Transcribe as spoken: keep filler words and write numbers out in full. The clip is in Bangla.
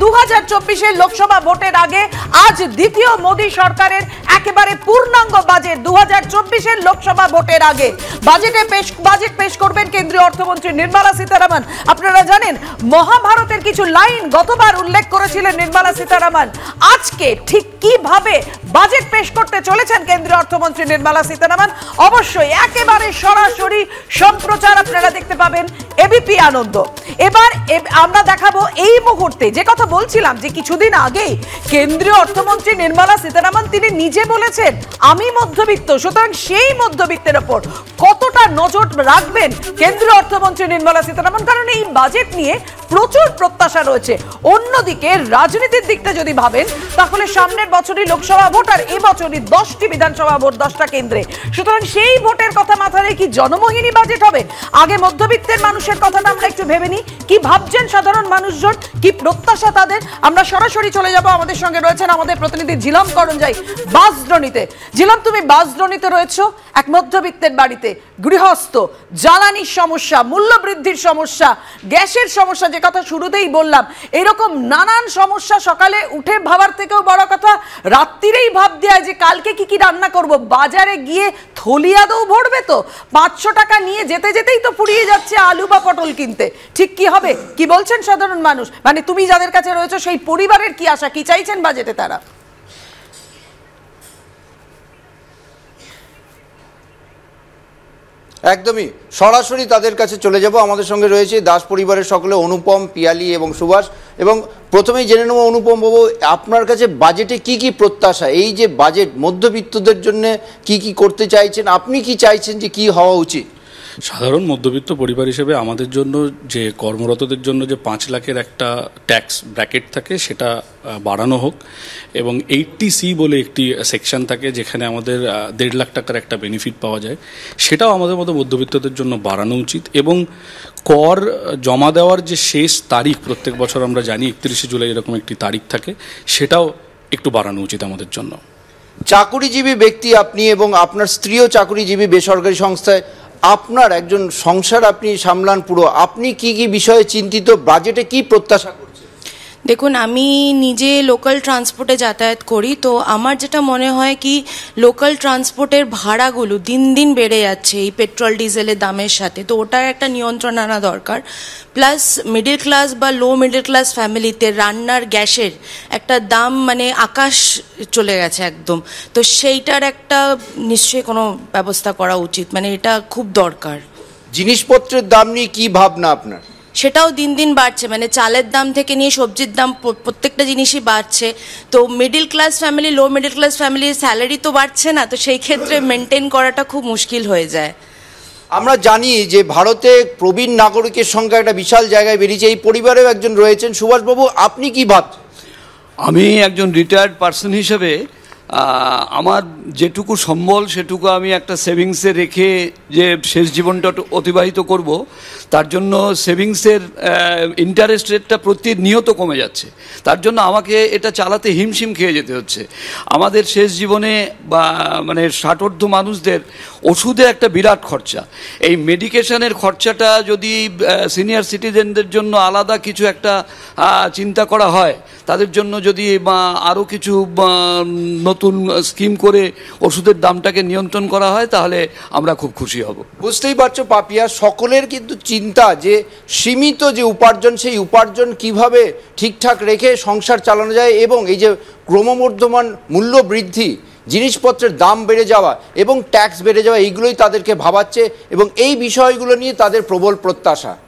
दो हज़ार चौबीस लोकसभा भोटेर आगे आज द्वितीय मोदी सरकारेर एकेबारे पूर्णांग बजेट दो हज़ार चौबीस लोकसभा भोटेर आगे बजेटे पेश बजेट पेश करबेन केंद्रीय अर्थमंत्री निर्मला सीतारामन। आपनारा जानेन महाभारतेर किछु लाइन गतबार उल्लेख करेछिलेन निर्मला सीतारामन। आजके ठीक किभाबे बजेट पेश करते चलेछेन केंद्रीय अर्थमंत्री निर्मला सीतारामन अवश्यई एकेबारे सरासरि सम्प्रचार आपनारा देखते पाबेन एबीपी आनंद। এবার আমরা দেখাবো এই মুহূর্তে যে কথা বলছিলাম যে কিছুদিন আগে কেন্দ্রীয় অর্থমন্ত্রী নির্মলা সীতারামন তিনি নিজে বলেছেন আমি মধ্যবিত্ত, সুতরাং সেই মধ্যবিত্তের উপর কতটা নজর রাখবেন কেন্দ্রীয় অর্থমন্ত্রী নির্মলা সীতারামন, কারণ এই বাজেট নিয়ে প্রচুর প্রত্যাশা রয়েছে। অন্যদিকে রাজনীতির দিকটা যদি ভাবেন তাহলে সামনের বছরই লোকসভা ভোট আর এই বছরই দশটি বিধানসভা ভোট দশটা কেন্দ্রে, সুতরাং সেই ভোটের কথা মাথায় রেখে জনমোহিনী বাজেট হবে। আগে মধ্যবিত্তের মানুষের কথাটা আমরা একটু ভেবে নিই, কি ভাবছেন সাধারণ মানুষজন, কি প্রত্যাশা তাদের। আমরা সরাসরি চলে যাব, আমাদের সঙ্গে রয়েছেন আমাদের প্রতিনিধি ঝিলাম করঞ্জাই বাসদ্রণীতে। ঝিলাম, তুমি বাসদ্রণীতে রয়েছো, এক মধ্যবিত্তের বাড়িতে, গৃহস্থ, জ্বালানির সমস্যা, মূল্য বৃদ্ধির সমস্যা, গ্যাসের সমস্যা, যে কথা শুরুতেই বললাম, এরকম নানান সমস্যা সকালে উঠে ভাবার থেকেও বড় কথা রাত্রিরেই ভাব দেয় যে কালকে কি কি রান্না করব, বাজারে গিয়ে থলি আদৌ ভরবে তো, পাঁচশো টাকা নিয়ে যেতে যেতেই তো পুড়িয়ে যাচ্ছে আলু বা পটল কিনতে, ঠিক কি হবে, কি বলছেন সাধারণ মানুষ, মানে তুমি যাদের কাছে রয়েছে সেই পরিবারের কি আশা, কি চাইছেন বাজেটে তারা? একদমই সরাসরি তাদের কাছে চলে যাব। আমাদের সঙ্গে রয়েছে দাস পরিবারের সকলে অনুপম, পিয়ালি এবং সুভাষ। এবং প্রথমেই জেনে নেব অনুপম বাবু, আপনার কাছে বাজেটে কি কি প্রত্যাশা, এই যে বাজেট মধ্যবিত্তদের জন্য কি কি করতে চাইছেন, আপনি কি চাইছেন যে কি হওয়া উচিত? সাধারণ মধ্যবিত্ত পরিবার হিসেবে আমাদের জন্য যে কর্মরতদের জন্য যে পাঁচ লাখের একটা ট্যাক্স ব্র্যাকেট থাকে সেটা বাড়ানো হোক, এবং এইটটি সি বলে একটি সেকশন থাকে যেখানে আমাদের দেড় লাখ টাকার একটা বেনিফিট পাওয়া যায়, সেটাও আমাদের মতো মধ্যবিত্তদের জন্য বাড়ানো উচিত। এবং কর জমা দেওয়ার যে শেষ তারিখ প্রত্যেক বছর আমরা জানি একত্রিশে জুলাই এরকম একটি তারিখ থাকে, সেটাও একটু বাড়ানো উচিত আমাদের জন্য। চাকুরিজীবী ব্যক্তি আপনি এবং আপনার স্ত্রীও চাকুরিজীবী বেসরকারি সংস্থায়, আপনার একজন সংসার আপনি সামলান পুরো, আপনি কি কি বিষয়ে চিন্তিত, বাজেটে কি প্রত্যাশা করছেন? দেখুন, আমি নিজে লোকাল ট্রান্সপোর্টে যাতায়াত করি, তো আমার যেটা মনে হয় কি লোকাল ট্রান্সপোর্টের ভাড়াগুলো দিন দিন বেড়ে যাচ্ছে এই পেট্রোল ডিজেলের দামের সাথে, তো ওটার একটা নিয়ন্ত্রণ আনা দরকার। প্লাস মিডল ক্লাস বা লো মিডল ক্লাস ফ্যামিলিতে রান্নার গ্যাসের একটা দাম মানে আকাশ চলে গেছে একদম, তো সেইটার একটা নিশ্চয়ই কোনো ব্যবস্থা করা উচিত, মানে এটা খুব দরকার। জিনিসপত্রের দাম নিয়ে কী ভাবনা আপনার? সেটাও দিন দিন বাড়ছে, মানে চালের দাম থেকে নিয়ে সবজির দাম প্রত্যেকটা জিনিসই বাড়ছে, তো middle class family low middle class ফ্যামিলির স্যালারি তো বাড়ছে না, তো সেই ক্ষেত্রে মেনটেন করাটা খুব মুশকিল হয়ে যায়। আমরা জানি যে ভারতে প্রবীণ নাগরিকের সংখ্যা একটা বিশাল জায়গায় বেরিয়েছে, এই পরিবারেও একজন রয়েছেন, সুভাষবাবু আপনি কি ভাবছেন? আমি একজন রিটায়ার্ড পার্সন হিসেবে আমার যেটুকু সম্বল সেটুকু আমি একটা সেভিংসে রেখে যে শেষ জীবনটা অতিবাহিত করব, তার জন্য সেভিংসের ইন্টারেস্ট রেটটা প্রতিনিয়ত কমে যাচ্ছে, তার জন্য আমাকে এটা চালাতে হিমশিম খেয়ে যেতে হচ্ছে। আমাদের শেষ জীবনে বা মানে ষাটোর্ধ্ব মানুষদের ওষুধে একটা বিরাট খরচা, এই মেডিকেশনের খরচাটা যদি সিনিয়র সিটিজেনদের জন্য আলাদা কিছু একটা চিন্তা করা হয়, তাদের জন্য যদি আরও কিছু নতুন স্কিম করে ওষুধের দামটাকে নিয়ন্ত্রণ করা হয় তাহলে আমরা খুব খুশি হব। বুঝতেই পারছো পাপিয়া, সকলের কিন্তু চিন্তা যে সীমিত যে উপার্জন সেই উপার্জন কিভাবে ঠিকঠাক রেখে সংসার চালানো যায়, এবং এই যে ক্রমবর্ধমান মূল্য বৃদ্ধি, জিনিসপত্রের দাম বেড়ে যাওয়া এবং ট্যাক্স বেড়ে যাওয়া, এইগুলোই তাদেরকে ভাবাচ্ছে এবং এই বিষয়গুলো নিয়ে তাদের প্রবল প্রত্যাশা।